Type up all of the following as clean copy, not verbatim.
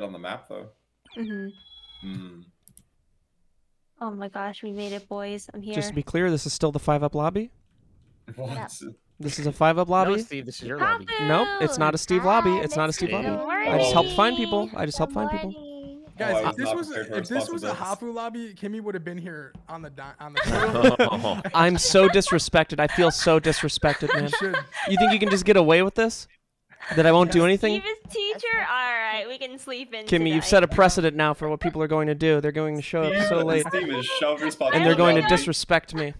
it on the map, though. Mm-hmm. Mm. Oh my gosh, we made it, boys. I'm here. Just to be clear, this is still the 5up lobby? What? Yep. This is a 5up lobby? No, Steve, this is your lobby. Nope, it's not a Steve lobby. It's not a Steve lobby. I just helped find people. I just helped find people. Guys, if this was a Hafu lobby, Kimmy would have been here on the I'm so disrespected. I feel so disrespected, man. You think you can just get away with this? That I won't do anything? Steve is teacher? Alright, we can sleep in Kimmy, you've set a precedent now for what people are going to do. They're going to show up so late. And they're going to disrespect me.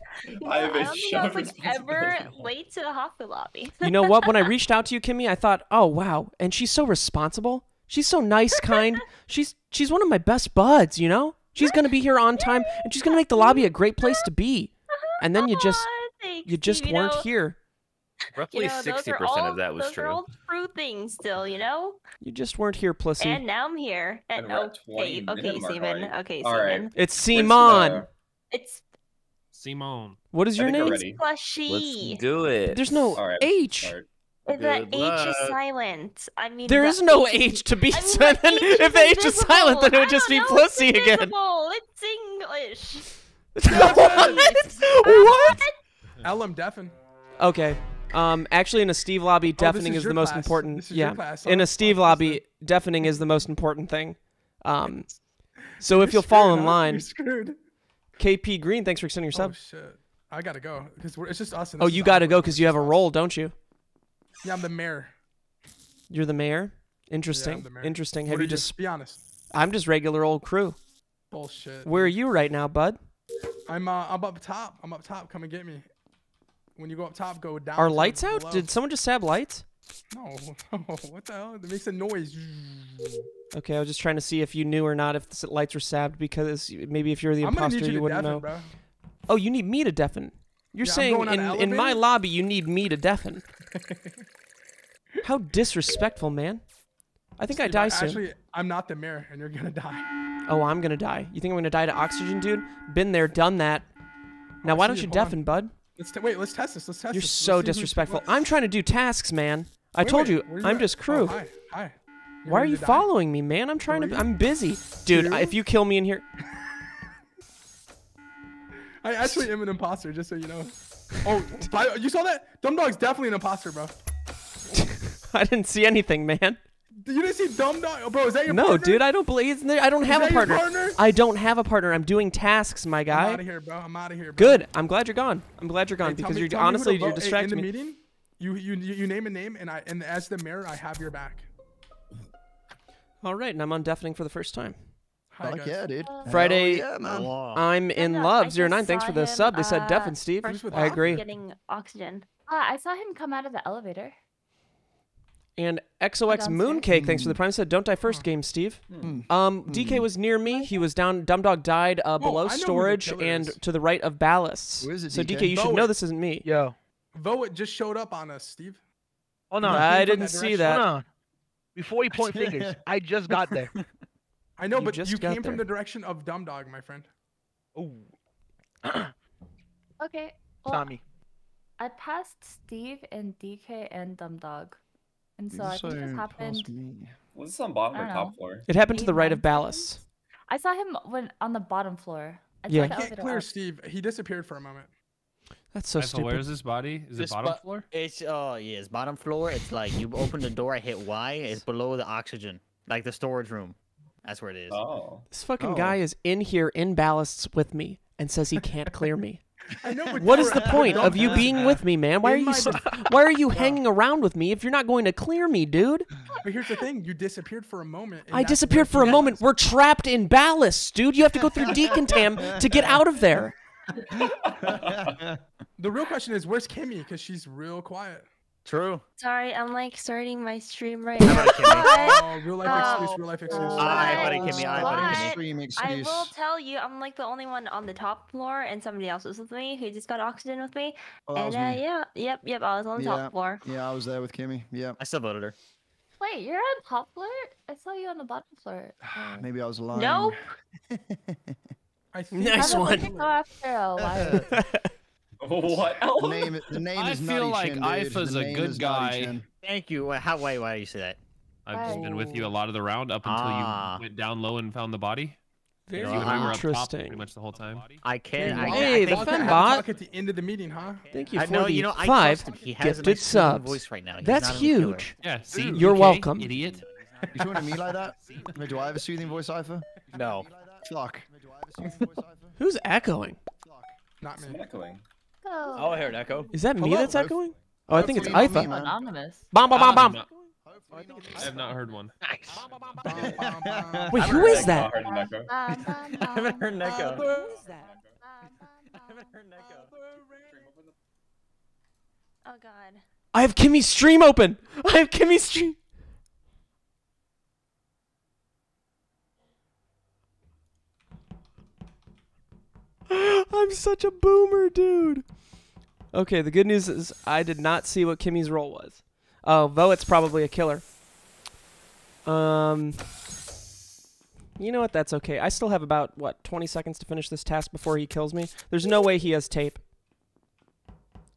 I have a shove responsibility. I don't think I was ever late to the Hafu lobby. You know what? When I reached out to you, Kimmy, I thought, oh, wow. And she's so responsible. She's so nice, kind. She's one of my best buds, you know? She's going to be here on time, and she's going to make the lobby a great place to be. And then you just weren't here. Roughly 60% of that was true. Those are all true things still, you know? You just weren't here, Plushys. And now I'm here. And okay, Simon. Okay, Simon. It's Simon. It's Simon. What is your name? It's Plushys. Let's do it. There's no H. The H is silent. I mean, there is no H to be silent. If the H is silent, then it would just be Plushys again. It's English. What? Ellum deafen. Okay. Actually, in a Steve lobby, deafening is the most important. Yeah. In a Steve lobby, deafening is the most important thing. So if you'll fall in line, you're screwed. KP Green, thanks for extending your sub. Oh shit, I gotta go because it's just us. Oh, you gotta go because you have a role, don't you? Yeah, I'm the mayor. You're the mayor? Interesting. Yeah, I'm the mayor. Interesting. Have you just be honest? I'm just regular old crew. Bullshit. Where are you right now, bud? I'm up top. I'm up top. Come and get me. When you go up top, go down. Are lights out? Below. Did someone just stab lights? No. What the hell? It makes a noise. Okay, I was just trying to see if you knew or not if the lights were stabbed, because maybe if you're the imposter, you wouldn't know. Bro. Oh, you need me to deafen. You're saying in my lobby, you need me to deafen. How disrespectful, man. I think I die soon. Actually, I'm not the mayor, and you're going to die. Oh, I'm going to die. You think I'm going to die to oxygen, dude? Been there, done that. Now, why don't you deafen, bud? Let's test this. Let's test this. You're so disrespectful. I'm trying to do tasks, man. I told you, I'm just crew. Hi. Why are you following me, man? I'm trying to. I'm busy, dude. If you kill me in here, I actually am an imposter, just so you know. Oh, you saw that? DumbDog's definitely an imposter, bro. I didn't see anything, man. You didn't see DumbDog, bro? Is that your partner? No, dude. I don't believe. I don't have a partner. I don't have a partner. I'm doing tasks, my guy. I'm out of here, bro. I'm out of here. Bro. Good. I'm glad you're gone. I'm glad you're gone, because you're honestly you're distracting me. In the meeting, you name a name, and as the mayor, I have your back. All right, and I'm undeafening for the first time. Hi, guys. Yeah, dude. Friday, yeah, man. I'm in love. 09. Thanks for the sub. They said deafen, Steve. I agree. Getting oxygen. I saw him come out of the elevator. And XOX Mooncake, thanks for the prime, said, don't die first game, Steve. DK was near me. He was down. DumbDog died below storage and to the right of ballasts. Where is it, DK? So, DK, you should know this isn't me. Yo. Voet just showed up on us, Steve. Oh, no. I didn't see that. No. Before you point fingers, I just got there. I know, but you came from the direction of DumbDog, my friend. Oh. Okay. Well, Tommy. I passed Steve and DK and DumbDog. And so I think this happened. Was this on bottom or top floor? It happened to the right of ballast. I saw him on the bottom floor. Yeah. I can't clear Steve. He disappeared for a moment. That's so stupid. Where is his body? Is it bottom floor? It's it's bottom floor. It's like you open the door, I hit Y. It's below the oxygen, like the storage room. That's where it is. Oh. This fucking guy is in here in ballasts with me and says he can't clear me. I know, what is the point of you being with me, man? Why are you hanging around with me if you're not going to clear me, dude? But here's the thing: you disappeared for a moment. I disappeared for a moment. We're trapped in ballast, dude. You have to go through decontam to get out of there. The real question is, where's Kimmy? Because she's real quiet. True. Sorry, I'm like starting my stream right now. Oh, real life excuse, real life excuse. I will tell you, I'm like the only one on the top floor, and somebody else was with me who just got oxygen with me. Oh, and me. Yep, I was on the top floor. Yeah, I was there with Kimmy. Yeah. I still voted her. Wait, you're on top floor? I saw you on the bottom floor. Maybe I was lying. No. Nice one. What? The name is I feel like Aipha's a good guy. Thank you. Wait, why do you say that? I've just been with you a lot of the round up until you went down low and found the body. Very interesting. Pretty much the whole time. I can. Hey, the Fembot. Talk at the end of the meeting, huh? Thank you for the 5 gifted subs. That's huge. Yeah. See, you're welcome, idiot. You talking to me like that? Do I have a soothing voice, Aipha? No. Fuck. Who's echoing? Not me. Echoing. Oh, I hear an echo. Is that me that's echoing? Oh, I think it's Aipha. Anonymous. Bomb, bomb, bomb, bomb. I have not heard one. Nice. Wait, who is that? I haven't heard an echo. Who is that? I haven't heard an echo. Oh god. I have Kimmy's stream open. I have Kimmy's stream. I'm such a boomer, dude. Okay, the good news is I did not see what Kimmy's role was. Oh, Voet's probably a killer. You know what? That's okay. I still have about, what, 20 seconds to finish this task before he kills me? There's no way he has tape.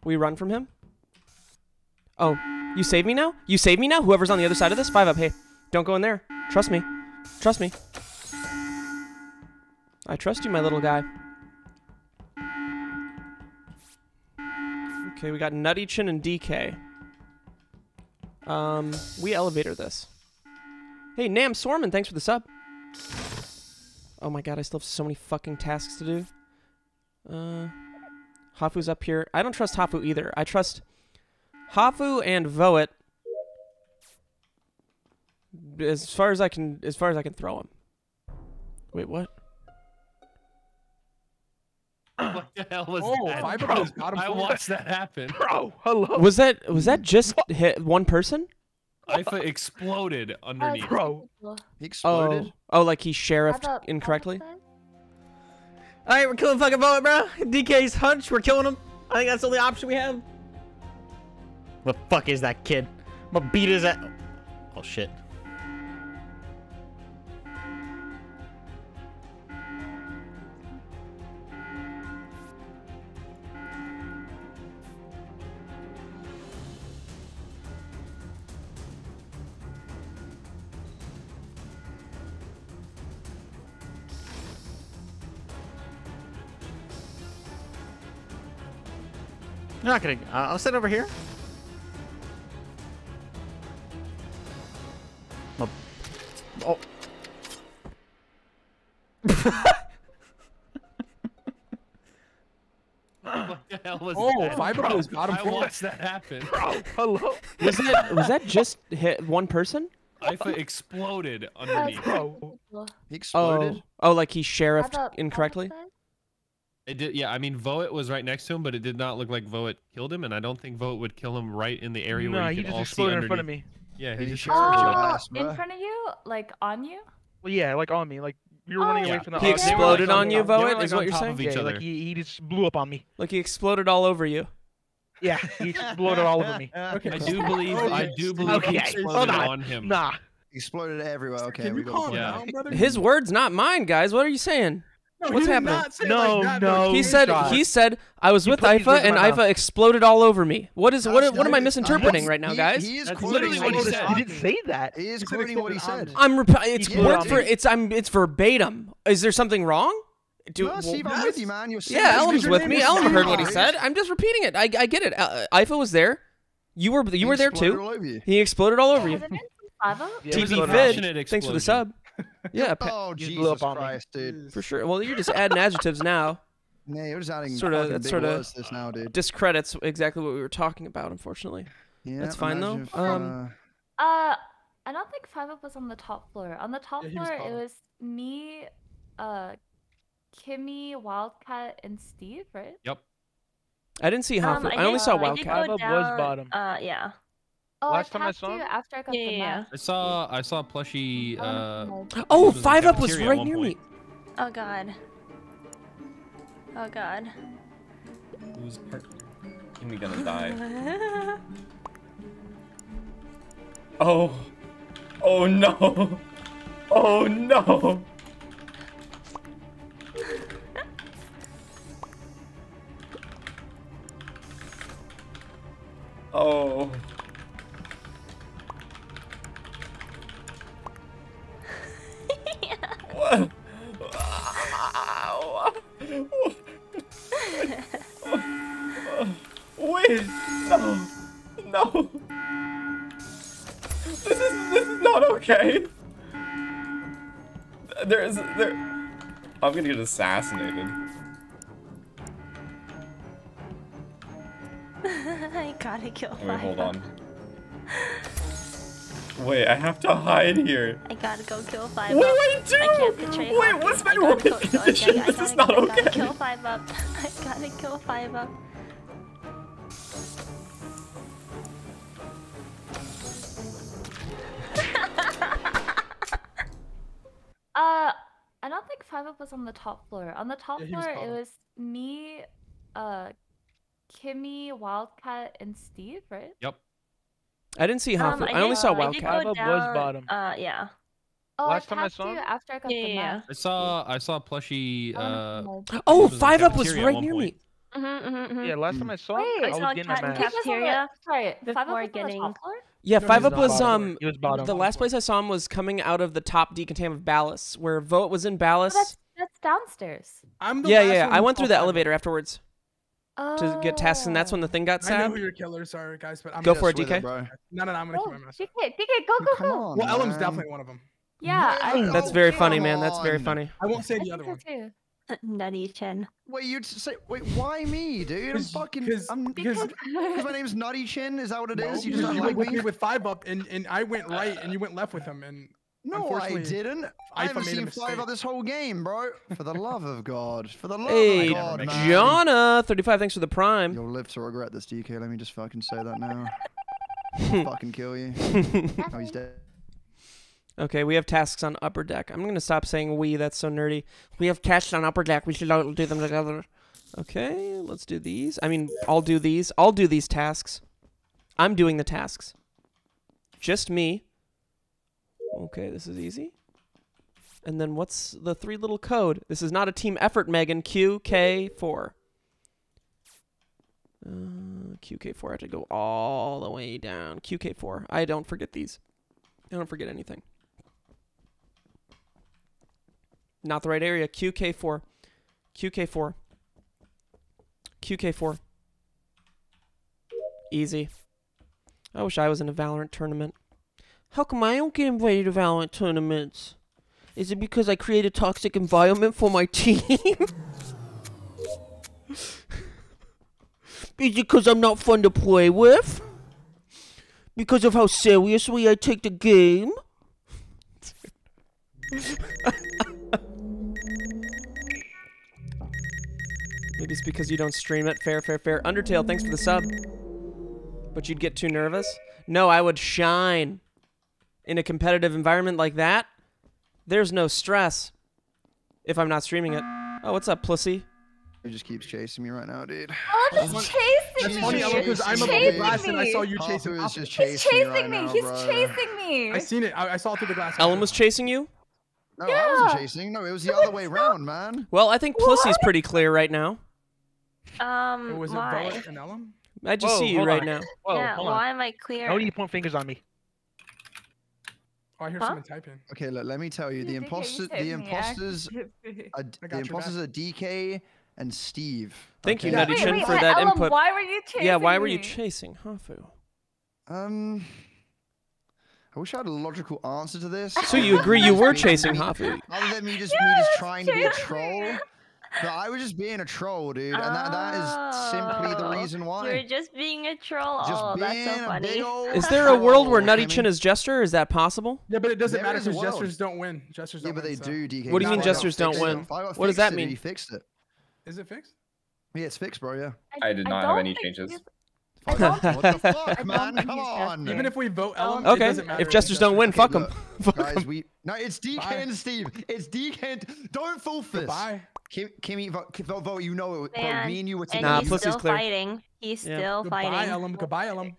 We run from him? Oh, you save me now? You save me now? Whoever's on the other side of this? 5up, hey. Don't go in there. Trust me. Trust me. I trust you, my little guy. Okay, we got Nutty Chin and DK. We elevator this. Hey, Nam Sorman, thanks for the sub. Oh my god, I still have so many fucking tasks to do. Hafu's up here. I don't trust Hafu either. I trust Hafu and Voet as far as I can, throw him. Wait, what? What the hell was that? Bro, I watched that happen. Bro, hello. Was that just hit one person? Aipha exploded underneath. Bro, he exploded. Oh, like he sheriffed incorrectly. All right, we're killing fucking Voet, bro. DK's hunched. We're killing him. I think that's the only option we have. What the fuck is that kid? What beat is that? Oh shit. You're not gonna. I'll sit over here. Oh. What the hell was that? 5up was bottom floor. I watched that happen. Bro, hello. Was that just hit one person? Aipha exploded underneath. Bro, he exploded. Oh, like he sheriffed incorrectly. It did, yeah. I mean, Voet was right next to him, but it did not look like Voet killed him, and I don't think Voet would kill him right in the area where he could all see underneath. No, he just exploded in front of me. Yeah, he just exploded in front of you, like on you. Well, yeah, like on me, like you were running away from the. He exploded on you, Voet. Is what you're saying? Yeah, like he just blew up on me. Like he exploded all over you. Yeah, he exploded all over me. Okay, I do believe he exploded on him. Nah, exploded everywhere. Okay, we go. Yeah, his words, not mine, guys. What are you saying? What's happening? No, like no. He said. Shot. He said. I was with Aipha, and Aipha exploded all over me. What is? What am I misinterpreting right now, guys? He is literally what he said. He didn't say that. He is quoting what he said. It's verbatim. Is there something wrong? No, Steve, I'm with you, man. Yeah, Ellum's with me. Ellum heard what he said. I'm just repeating it. I get it. Aipha was there. You were there too. He exploded all over you. TV Vid. Thanks for the sub. Yeah, oh, you blew up on Christ, dude. For sure. Well, you're just adding adjectives now. Yeah, you're just adding sort of now, dude. Discredits exactly what we were talking about, unfortunately. Yeah, that's fine, though. If, I don't think 5up was on the top floor. On the top floor, it was me, Kimmy, Wildcat, and Steve, right? Yep. I didn't see Hafu. I only saw Wildcat. 5up was bottom. Yeah. Oh, last time I saw him? After I got the map. I saw Plushys. Oh, 5up was right near me. Oh god. Oh god. Who's Kimmy gonna die? Oh. Oh no. Oh no. Oh. Wait! No! No! This is not okay! I'm gonna get assassinated. I gotta kill Aipha. Wait, hold on. Wait, I have to hide here. I gotta go kill 5up. What do I do? I can't betray Hafu. Wait, what's my working condition? This is not okay. I gotta kill 5up. I gotta kill 5up. I don't think 5up was on the top floor. On the top floor, it was me, Kimmy, Wildcat, and Steve, right? Yep. I didn't see Hafu. I only saw Wildcat. 5up was bottom. Yeah. Oh, last time I saw him? After I got the map. I saw Plushys. Oh, 5up was right near me. Yeah, last time I saw him, I was getting a map. Cafeteria. Sorry, before getting. Yeah, 5up was the last place I saw him was coming out of the top decontam of Ballast, where Voet was in Ballast. Oh, that's downstairs. Yeah. I went through the elevator afterwards to get tests, and that's when the thing got sad. I know who your killers are, guys, but I'm gonna go for it, DK. Bro. No, I'm gonna kill my master. DK, go. Well, Ellum's definitely one of them. Yeah, that's very funny, man. That's very funny. I won't say the other one. Nutty-chin. Wait, you'd say, wait, why me, dude? Because my name's Nutty-chin. Is that what it is? You just not like me with 5up, and I went right, and you went left with him, and no, I didn't. I haven't seen 5up this whole game, bro. For the love of God, for the love of God, man. Jonna, 35. Thanks for the prime. You'll live to regret this, DK. Let me just fucking say that now. Fucking kill you. Oh, he's dead. Okay, we have tasks on upper deck. I'm gonna stop saying we, that's so nerdy. We have tasks on upper deck, we should all do them together. Okay, let's do these. I mean, I'll do these tasks. I'm doing the tasks. Just me. Okay, this is easy. And then what's the three little code? This is not a team effort, Megan. QK4. QK4, I have to go all the way down. QK4, I don't forget these. I don't forget anything. Not the right area. QK4. QK4. QK4. Easy. I wish I was in a Valorant tournament. How come I don't get invited to Valorant tournaments? Is it because I create a toxic environment for my team? Is it because I'm not fun to play with? Because of how seriously I take the game? Maybe it's because you don't stream it. Fair. Undertale, thanks for the sub. But you'd get too nervous? No, I would shine. In a competitive environment like that, there's no stress if I'm not streaming it. Oh, what's up, Plussy? He just keeps chasing me right now, dude. Oh, he's chasing me. That's funny because I'm a glass and I saw you chasing me. He's chasing me. He's chasing me. I seen it. I saw through the glass. Ellum was chasing you? No, yeah. I wasn't chasing. No, it was the other way round, man. Well, I think Plussy's pretty clear right now. Was it Voet and Ellum? I just see you right now. Whoa, yeah, why am I clear? How do you point fingers on me? Oh, I hear someone typing. Okay, look, let me tell you. The imposters are DK and Steve. Thank you, Nutty-chin, for that Ellum, input. Why were you chasing Hafu? I wish I had a logical answer to this. So you agree you were chasing Hafu? Other than me just trying to be a troll. But I was just being a troll, dude, and that is simply the reason why. You were just being a troll. Oh, that's so funny. Is there a world where Nutty-chin is Jester? Is that possible? Yeah, but it doesn't matter because jesters don't win. Jesters don't win. Yeah, but they do, DK. What do you mean jesters don't win? What does that mean? He fixed it. Is it fixed? Yeah, it's fixed, bro, yeah. I did not have any changes. What the fuck, man? Come on. Even if we vote Ellum, it doesn't matter. If jesters don't win, fuck them. Guys, no, it's DK and Steve. It's DK and... Don't fool this. Bye. Kimmy, Voet, you know it. Me and you were together. Nah, Pussy's clear. He's still fighting. Goodbye, Ellum. Goodbye, Ellum.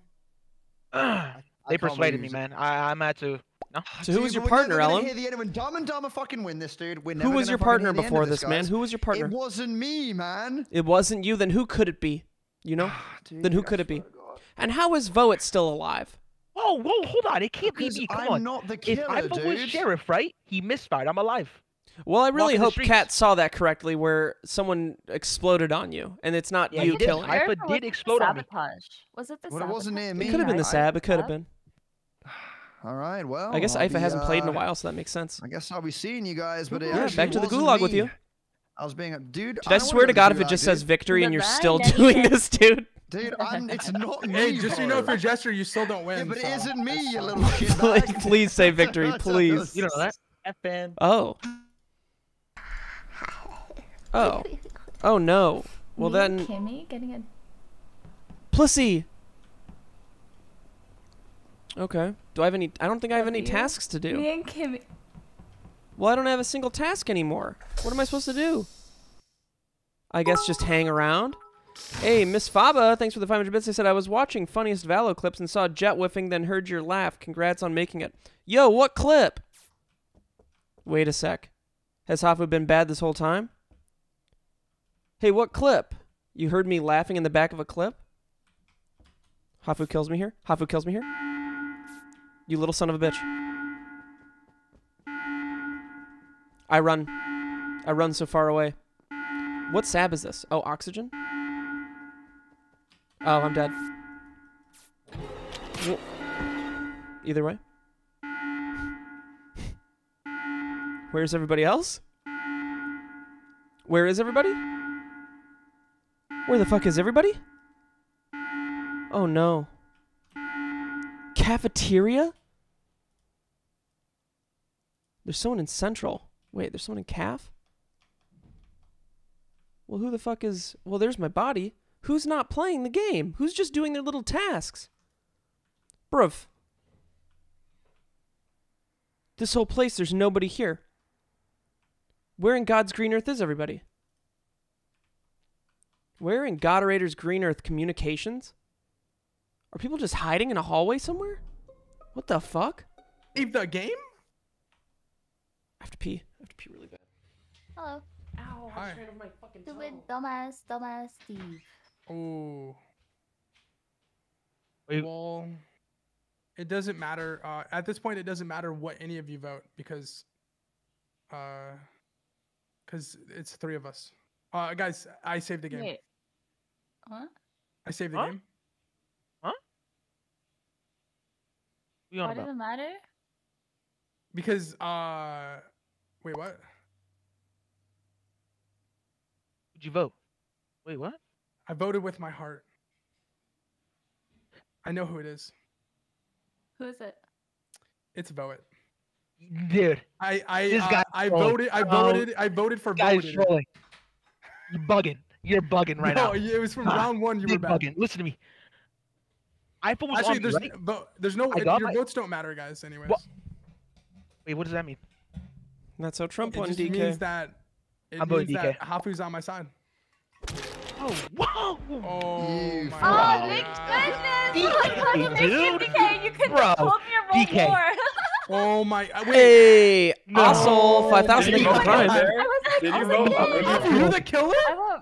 They persuaded me, man. I'm at to... No. So who was your partner, Ellum? Dumb and Dumber fucking win this, dude. Who was your partner before this, man? Who was your partner? It wasn't me, man. It wasn't you. Then who could it be? You know? Dude, then who could it be? God. And how is Voet still alive? Oh, whoa, hold on. It can't be me. Come on. I'm not the killer, dude. If I was sheriff, right? He misfired. I'm alive. Well, I really hope Kat saw that correctly, where someone exploded on you, and it's not you killing. Aipha did explode on me. Was it the sabotage? It wasn't near me. It could have been the sab. It could have been. All right, well. I guess Aipha hasn't played in a while, so that makes sense. I guess I'll be seeing you guys, but yeah, back to the gulag with you. I was being a dude. Dude, I swear to God, if it just says victory and you're still doing this, dude. Dude, it's not me. Hey, just so you know, if you're Jester, you still don't win. Yeah, but it isn't me, you little shit. Please say victory, please. You know that? F-band. Oh. Oh. Oh no. Well then. Kimmy getting a. Plushys. Okay. Do I have any? I don't think I have any tasks to do. Me and Kimmy. Well, I don't have a single task anymore. What am I supposed to do? I guess just hang around. Hey, Miss Faba, thanks for the 500 bits. They said, I was watching Funniest Valo clips and saw jet whiffing, then heard your laugh. Congrats on making it. Yo, what clip? Wait a sec. Has Hafu been bad this whole time? Hey, what clip? You heard me laughing in the back of a clip? Hafu kills me here. Hafu kills me here. You little son of a bitch. I run. I run so far away. What sab is this? Oh, oxygen? Oh, I'm dead. Either way. Where's everybody else? Where is everybody? Where the fuck is everybody? Oh no. Cafeteria? There's someone in Central. Wait, there's someone in Caf? Well, who the fuck is... Well, there's my body. Who's not playing the game? Who's just doing their little tasks? Bruv. This whole place, there's nobody here. Where in God's green earth is everybody? Where in Goderator's green earth communications? Are people just hiding in a hallway somewhere? What the fuck? Leave the game? I have to pee. I have to pee really bad. Hello. Ow, I ran over my fucking toe. Stupid dumbass Steve. Oh. Wait. Well, it doesn't matter. At this point, it doesn't matter what any of you vote because it's three of us. Guys, I saved the game. Wait. Huh? I saved the game. Huh? Why does it matter? Because wait, what? Would you vote? Wait, what? I voted with my heart. I know who it is. Who is it? It's Voet. Dude, I voted for Voet. You're bugging. You're bugging right now. No, it was from round one. You were bugging. Listen to me. I was actually on there's no your votes don't matter, guys. Anyways. Well, wait, what does that mean? That's how Trump won, DK. It means that Hafu's on my side. Oh, whoa! Oh, my goodness! Dude, DK, you couldn't have told me your role more. Oh my! Wait. Hey, Muscle 5,000. Are you the killer?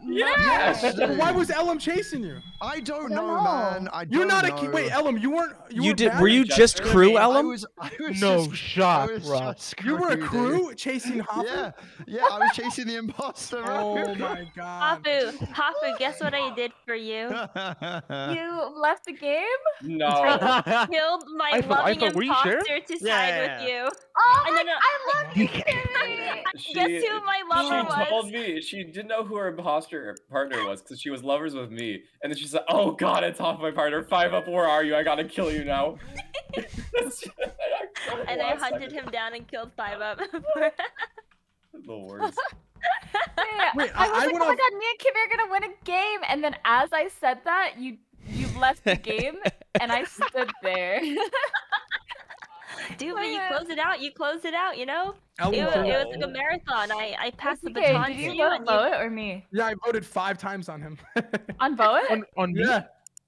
Yes. Why was Ellum chasing you? I don't know, man. You're not a wait, Ellum. You weren't. You did. Were you just crew, Ellum? I was no shot, bro. You were a crew chasing Hafu. Yeah, I was chasing the imposter. Oh my God. Hafu, guess what I did for you? You left the game. No. I killed my loving imposter to side with you. Oh, and I love you, Kimmy. Guess who my lover was? She told me she didn't know who her imposter partner was because she was lovers with me, and then she said, "Oh God, it's off my partner. 5up, where are you? I gotta kill you now." And I hunted him down and killed 5up. The worst. Wait, I was like, "Oh my God, me and Kimmy are gonna win a game," and then as I said that, you left the game, and I stood there. Dude, but you close it out. You close it out. You know, it was like a marathon. I passed the baton to you. Did you vote Voet or me? Yeah, I voted 5 times on him. On Voet? On me? Yeah.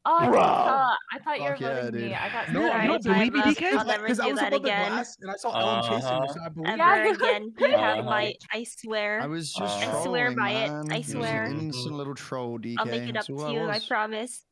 Oh, I thought you were voting me. I got sorry. No, because I was about to blast, and I saw Ellum chasing me, so I believe you. You have my. I swear. I was just trolling, I swear by it. I swear. Innocent little troll, DK. I'll make it up to you. I promise.